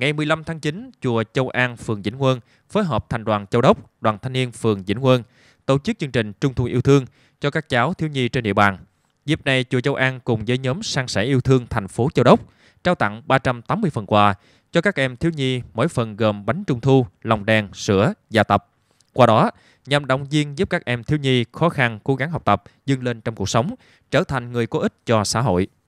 Ngày 15 tháng 9, Chùa Châu An, phường Vĩnh Nguơn phối hợp thành đoàn Châu Đốc, đoàn thanh niên phường Vĩnh Nguơn tổ chức chương trình Trung thu yêu thương cho các cháu thiếu nhi trên địa bàn. Dịp này, Chùa Châu An cùng với nhóm san sẻ yêu thương thành phố Châu Đốc trao tặng 380 phần quà cho các em thiếu nhi, mỗi phần gồm bánh trung thu, lồng đèn, sữa, và tập. Qua đó, nhằm động viên giúp các em thiếu nhi khó khăn cố gắng học tập, vươn lên trong cuộc sống, trở thành người có ích cho xã hội.